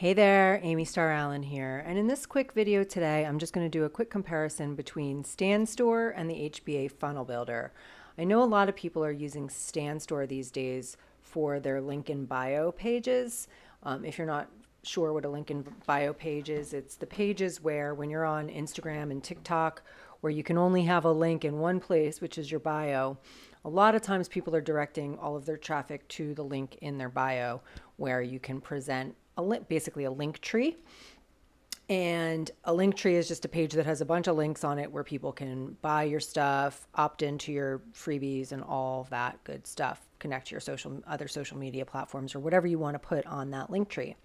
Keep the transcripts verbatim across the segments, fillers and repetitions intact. Hey there, Amy Starr Allen here, and in this quick video today, I'm just going to do a quick comparison between Stan Store and the H B A Funnel Builder. I know a lot of people are using Stan Store these days for their link in bio pages. Um, if you're not sure what a link in bio page is, it's the pages where when you're on Instagram and TikTok, where you can only have a link in one place, which is your bio. A lot of times people are directing all of their traffic to the link in their bio, where you can present a link, basically a link tree. And a link tree is just a page that has a bunch of links on it where people can buy your stuff, opt into your freebies and all that good stuff, connect to your social, other social media platforms or whatever you want to put on that link tree.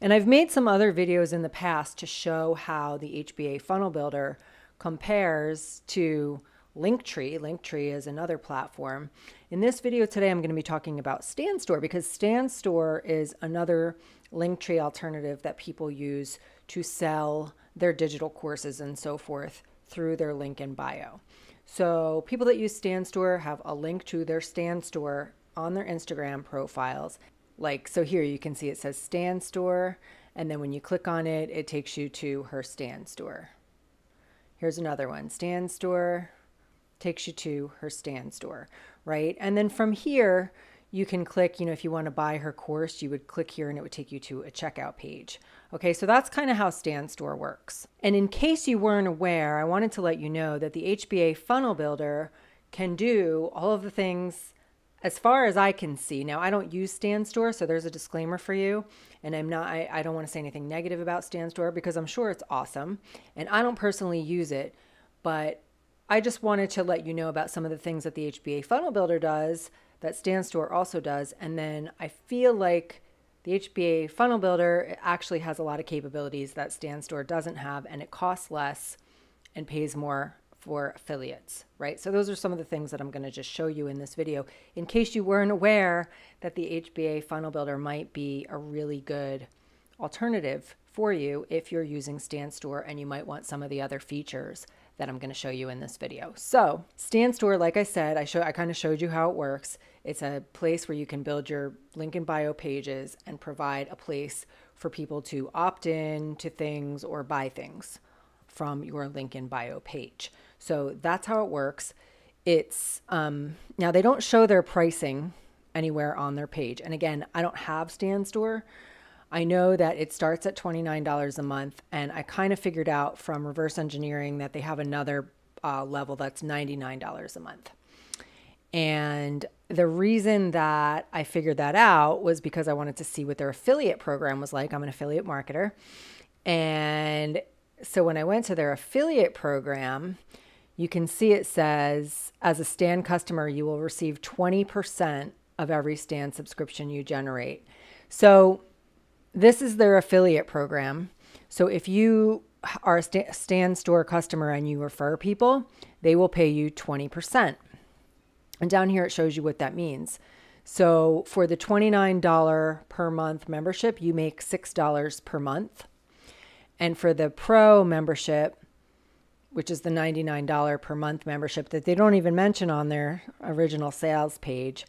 And I've made some other videos in the past to show how the H B A Funnel Builder compares to Linktree. Linktree is another platform. In this video today, I'm going to be talking about Stan Store because Stan Store is another Linktree alternative that people use to sell their digital courses and so forth through their link in bio. So people that use Stan Store have a link to their Stan Store on their Instagram profiles. Like, so here you can see it says Stan Store, and then when you click on it, it takes you to her Stan Store. Here's another one, Stan Store, takes you to her Stan Store, right? And then from here, you can click, you know, if you want to buy her course, you would click here and it would take you to a checkout page. Okay, so that's kind of how Stan Store works. And in case you weren't aware, I wanted to let you know that the H B A Funnel Builder can do all of the things as far as I can see. Now, I don't use Stan Store, so there's a disclaimer for you. And I'm not, I, I don't want to say anything negative about Stan Store because I'm sure it's awesome. And I don't personally use it, but I just wanted to let you know about some of the things that the H B A Funnel Builder does that Stan Store also does. And then I feel like the H B A Funnel Builder actually has a lot of capabilities that Stan Store doesn't have, and it costs less and pays more for affiliates, right? So those are some of the things that I'm going to just show you in this video in case you weren't aware that the H B A Funnel Builder might be a really good alternative for you if you're using Stan Store and you might want some of the other features that I'm going to show you in this video. So Stan Store, like I said, I show I kind of showed you how it works. It's a place where you can build your link in bio pages and provide a place for people to opt in to things or buy things from your link in bio page. So that's how it works. It's um, now they don't show their pricing anywhere on their page. And again, I don't have Stan Store. I know that it starts at twenty-nine dollars a month, and I kind of figured out from reverse engineering that they have another uh, level that's ninety-nine dollars a month. And the reason that I figured that out was because I wanted to see what their affiliate program was like. I'm an affiliate marketer. And so when I went to their affiliate program, you can see it says, as a Stan customer, you will receive twenty percent of every Stan subscription you generate. So this is their affiliate program. So if you are a Stan Store customer and you refer people, they will pay you twenty percent. And down here, it shows you what that means. So for the twenty-nine dollars per month membership, you make six dollars per month. And for the pro membership, which is the ninety-nine dollars per month membership that they don't even mention on their original sales page,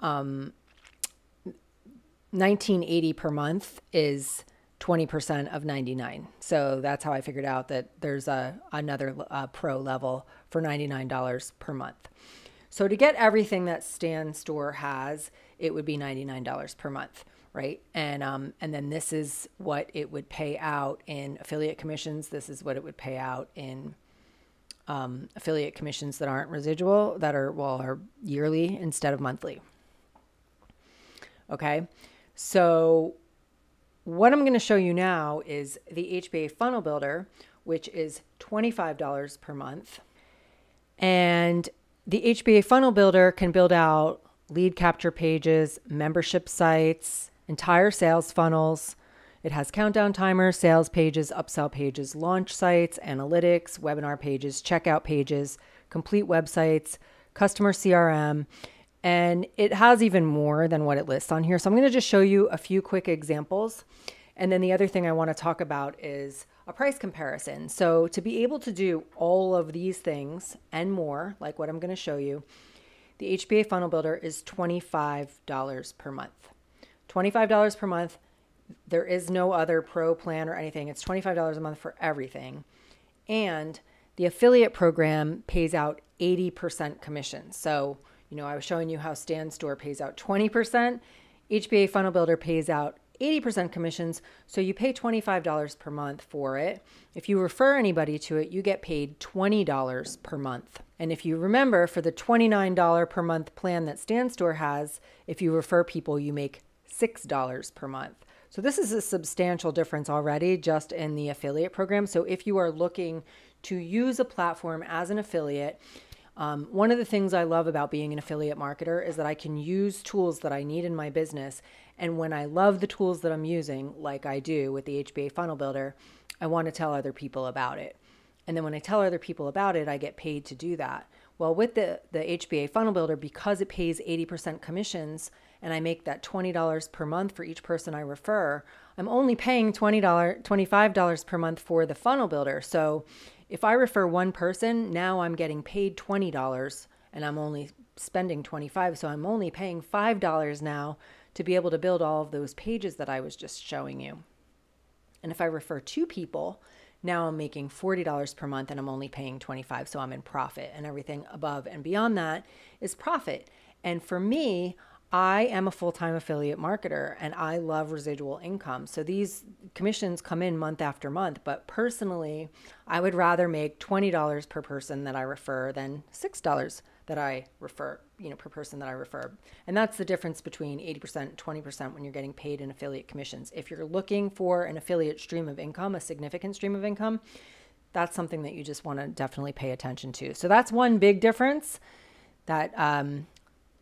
um, nineteen eighty per month is twenty percent of ninety-nine. So that's how I figured out that there's a another uh, pro level for ninety-nine dollars per month. So to get everything that Stan Store has, it would be ninety-nine dollars per month, right? And um and then this is what it would pay out in affiliate commissions. This is what it would pay out in um affiliate commissions that aren't residual, that are well are yearly instead of monthly. Okay. So what I'm going to show you now is the H B A Funnel Builder, which is twenty-five dollars per month. And the H B A Funnel Builder can build out lead capture pages, membership sites, entire sales funnels. It has countdown timers, sales pages, upsell pages, launch sites, analytics, webinar pages, checkout pages, complete websites, customer C R M. And it has even more than what it lists on here. So I'm going to just show you a few quick examples. And then the other thing I want to talk about is a price comparison. So to be able to do all of these things and more, like what I'm going to show you, the H B A Funnel Builder is twenty-five dollars per month. twenty-five dollars per month There is no other pro plan or anything. It's twenty-five dollars a month for everything. And the affiliate program pays out eighty percent commission. So, you know, I was showing you how Stan Store pays out twenty percent. H B A Funnel Builder pays out eighty percent commissions. So you pay twenty-five dollars per month for it. If you refer anybody to it, you get paid twenty dollars per month. And if you remember, for the twenty-nine dollars per month plan that Stan Store has, if you refer people, you make six dollars per month. So this is a substantial difference already just in the affiliate program. So if you are looking to use a platform as an affiliate, Um, one of the things I love about being an affiliate marketer is that I can use tools that I need in my business. And when I love the tools that I'm using, like I do with the H B A Funnel Builder, I want to tell other people about it. And then when I tell other people about it, I get paid to do that. Well, with the, the H B A Funnel Builder, because it pays eighty percent commissions and I make that twenty dollars per month for each person I refer, I'm only paying twenty dollars, twenty-five dollars per month for the Funnel Builder. So if I refer one person, now I'm getting paid twenty dollars and I'm only spending twenty-five dollars. So I'm only paying five dollars now to be able to build all of those pages that I was just showing you. And if I refer two people, now I'm making forty dollars per month and I'm only paying twenty-five dollars. So I'm in profit, and everything above and beyond that is profit. And for me, I am a full-time affiliate marketer and I love residual income. So these commissions come in month after month, but personally, I would rather make twenty dollars per person that I refer than six dollars that I refer, you know, per person that I refer. And that's the difference between eighty percent, twenty percent when you're getting paid in affiliate commissions. If you're looking for an affiliate stream of income, a significant stream of income, that's something that you just want to definitely pay attention to. So that's one big difference, that, um,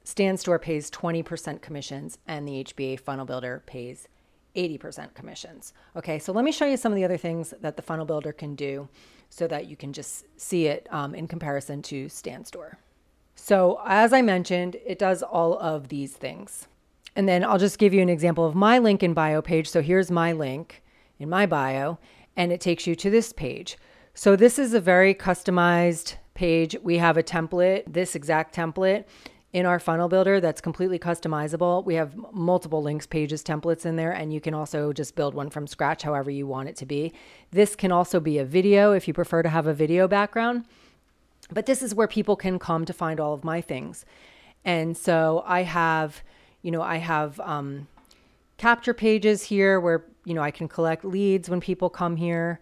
Stan Store pays twenty percent commissions and the H B A Funnel Builder pays eighty percent commissions. Okay, so let me show you some of the other things that the Funnel Builder can do so that you can just see it um, in comparison to Stan Store. So as I mentioned, it does all of these things. And then I'll just give you an example of my link in bio page. So here's my link in my bio, and it takes you to this page. So this is a very customized page. We have a template, this exact template, in our Funnel Builder that's completely customizable. We have multiple links, pages, templates in there, and you can also just build one from scratch however you want it to be. This can also be a video if you prefer to have a video background, but this is where people can come to find all of my things. And so I have, you know, I have um, capture pages here where, you know, I can collect leads when people come here,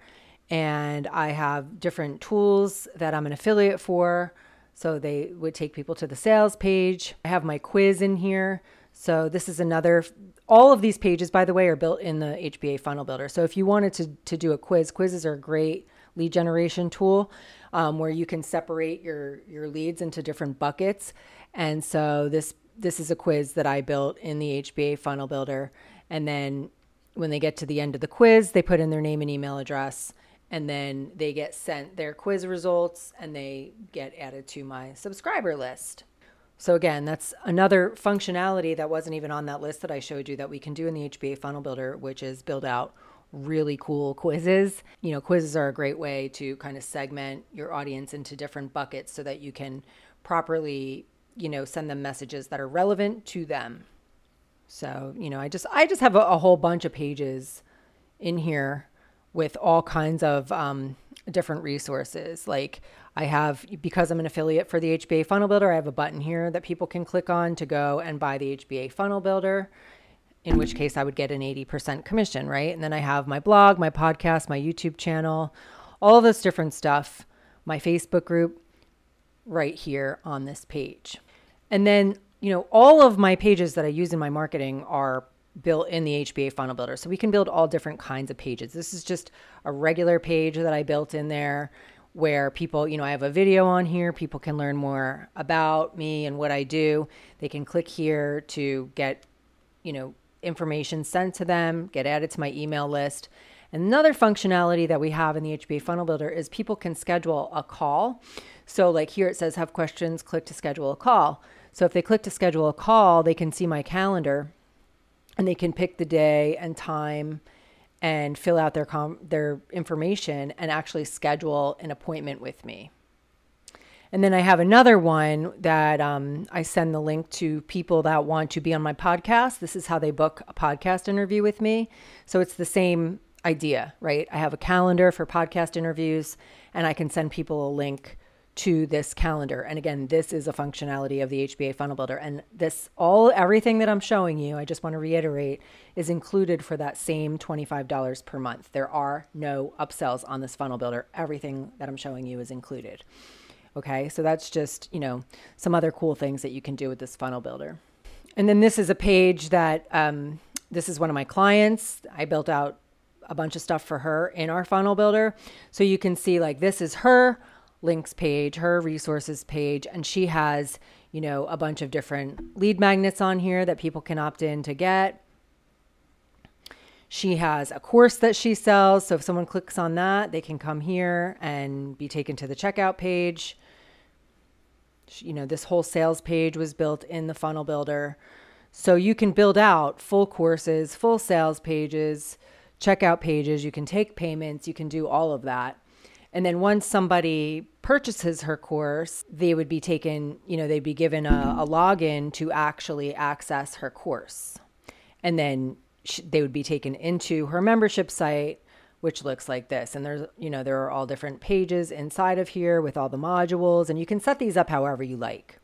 and I have different tools that I'm an affiliate for. So they would take people to the sales page. I have my quiz in here. So this is another, all of these pages, by the way, are built in the H B A Funnel Builder. So if you wanted to, to do a quiz, quizzes are a great lead generation tool um, where you can separate your, your leads into different buckets. And so this, this is a quiz that I built in the H B A Funnel Builder. And then when they get to the end of the quiz, they put in their name and email address, and then they get sent their quiz results and they get added to my subscriber list. So again, that's another functionality that wasn't even on that list that I showed you that we can do in the H B A Funnel Builder, which is build out really cool quizzes. You know, quizzes are a great way to kind of segment your audience into different buckets so that you can properly, you know, send them messages that are relevant to them. So, you know, I just, I just have a, a whole bunch of pages in here with all kinds of um, different resources. Like I have, because I'm an affiliate for the H B A Funnel Builder, I have a button here that people can click on to go and buy the H B A Funnel Builder, in which case I would get an eighty percent commission, right? And then I have my blog, my podcast, my YouTube channel, all this different stuff, my Facebook group right here on this page. And then, you know, all of my pages that I use in my marketing are built in the H B A Funnel Builder. So we can build all different kinds of pages. This is just a regular page that I built in there where people, you know, I have a video on here. People can learn more about me and what I do. They can click here to get, you know, information sent to them, get added to my email list. Another functionality that we have in the H B A Funnel Builder is people can schedule a call. So like here it says, have questions, click to schedule a call. So if they click to schedule a call, they can see my calendar, and they can pick the day and time and fill out their com their information and actually schedule an appointment with me. And then I have another one that um, I send the link to people that want to be on my podcast. This is how they book a podcast interview with me. So it's the same idea, right? I have a calendar for podcast interviews and I can send people a link to this calendar. And again, this is a functionality of the H B A Funnel Builder. And this, all, everything that I'm showing you, I just want to reiterate, is included for that same twenty-five dollars per month. There are no upsells on this Funnel Builder. Everything that I'm showing you is included. Okay, so that's just, you know, some other cool things that you can do with this Funnel Builder. And then this is a page that, um, this is one of my clients. I built out a bunch of stuff for her in our Funnel Builder. So you can see, like, this is her links page, her resources page, and she has, you know, a bunch of different lead magnets on here that people can opt in to get. She has a course that she sells. So if someone clicks on that, they can come here and be taken to the checkout page. You know, this whole sales page was built in the Funnel Builder. So you can build out full courses, full sales pages, checkout pages. You can take payments. You can do all of that. And then once somebody purchases her course, they would be taken, you know, they'd be given a, a login to actually access her course. And then she, they would be taken into her membership site, which looks like this. And there's, you know, there are all different pages inside of here with all the modules, and you can set these up however you like.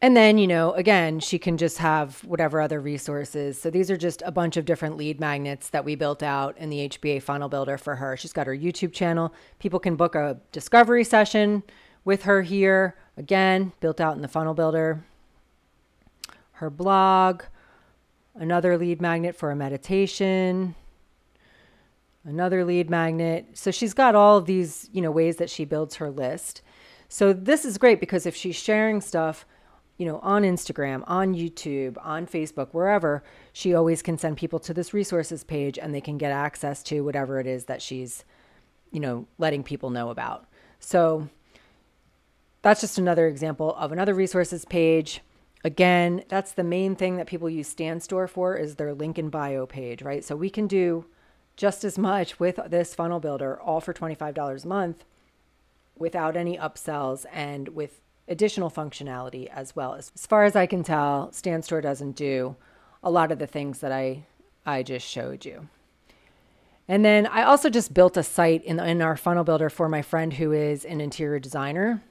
And then, you know, again, she can just have whatever other resources. So these are just a bunch of different lead magnets that we built out in the H B A Funnel Builder for her. She's got her YouTube channel. People can book a discovery session with her here. Again, built out in the Funnel Builder. Her blog, another lead magnet for a meditation. Another lead magnet. So she's got all of these, you know, ways that she builds her list. So this is great because if she's sharing stuff, you know, on Instagram, on YouTube, on Facebook, wherever, she always can send people to this resources page and they can get access to whatever it is that she's, you know, letting people know about. So that's just another example of another resources page. Again, that's the main thing that people use Stan Store for, is their link in bio page, right? So we can do just as much with this Funnel Builder, all for twenty-five dollars a month, without any upsells and with additional functionality as well. As far as I can tell, Stan Store doesn't do a lot of the things that I, I just showed you. And then I also just built a site in, in our Funnel Builder for my friend who is an interior designer.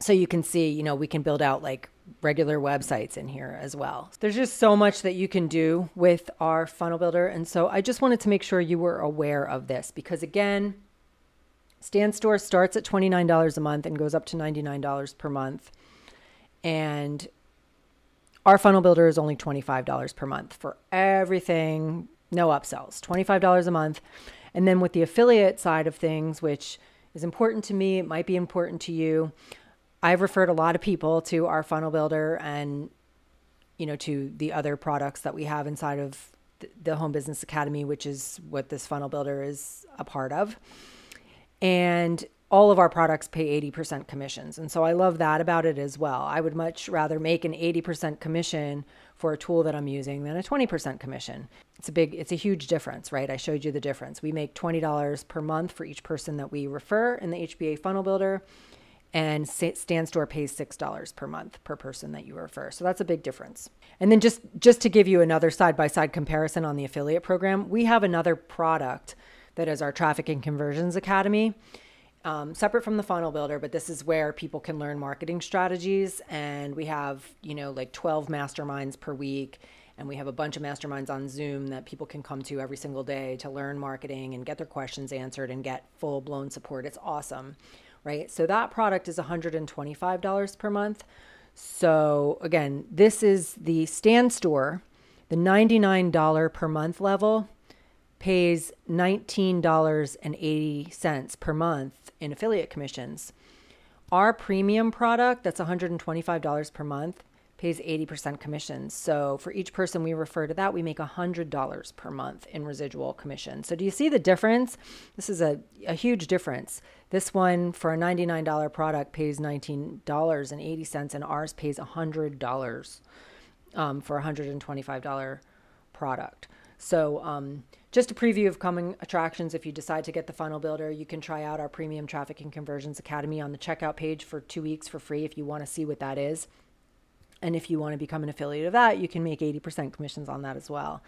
So you can see, you know, we can build out like regular websites in here as well. There's just so much that you can do with our Funnel Builder. And so I just wanted to make sure you were aware of this, because again, Stan Store starts at twenty-nine dollars a month and goes up to ninety-nine dollars per month. And our Funnel Builder is only twenty-five dollars per month for everything, no upsells, twenty-five dollars a month. And then with the affiliate side of things, which is important to me, it might be important to you, I've referred a lot of people to our Funnel Builder and, you know, to the other products that we have inside of the Home Business Academy, which is what this Funnel Builder is a part of. And all of our products pay eighty percent commissions. And so I love that about it as well. I would much rather make an eighty percent commission for a tool that I'm using than a twenty percent commission. It's a big, it's a huge difference, right? I showed you the difference. We make twenty dollars per month for each person that we refer in the H B A Funnel Builder. And Stan Store pays six dollars per month per person that you refer. So that's a big difference. And then just, just to give you another side-by-side comparison on the affiliate program, we have another product that is our Traffic and Conversions Academy, um, separate from the Funnel Builder, but this is where people can learn marketing strategies. And we have, you know, like twelve masterminds per week. And we have a bunch of masterminds on Zoom that people can come to every single day to learn marketing and get their questions answered and get full-blown support. It's awesome. Right? So that product is one hundred twenty-five dollars per month. So again, this is the Stan Store. The ninety-nine dollars per month level pays nineteen dollars and eighty cents per month in affiliate commissions. Our premium product, that's one hundred twenty-five dollars per month, pays eighty percent commissions. So for each person we refer to that, we make one hundred dollars per month in residual commission. So do you see the difference? This is a, a huge difference. This one for a ninety-nine dollars product pays nineteen dollars and eighty cents and ours pays one hundred dollars um, for a one hundred twenty-five dollars product. So um, Just a preview of coming attractions. If you decide to get the Funnel Builder, you can try out our Premium Traffic and Conversions Academy on the checkout page for two weeks for free if you want to see what that is. And if you want to become an affiliate of that, you can make eighty percent commissions on that as well.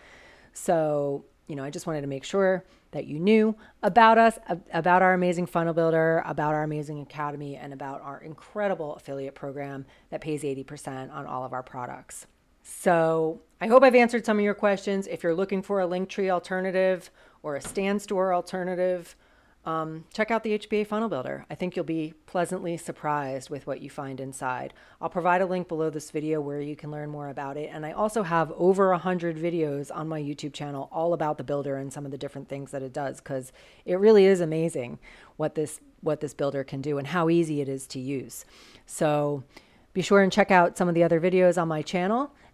So, you know, I just wanted to make sure that you knew about us, about our amazing Funnel Builder, about our amazing academy, and about our incredible affiliate program that pays eighty percent on all of our products. So I hope I've answered some of your questions. If you're looking for a Linktree alternative or a Stan Store alternative, um, check out the H B A Funnel Builder. I think you'll be pleasantly surprised with what you find inside. I'll provide a link below this video where you can learn more about it. And I also have over one hundred videos on my YouTube channel all about the builder and some of the different things that it does, because it really is amazing what this, what this builder can do and how easy it is to use. So be sure and check out some of the other videos on my channel,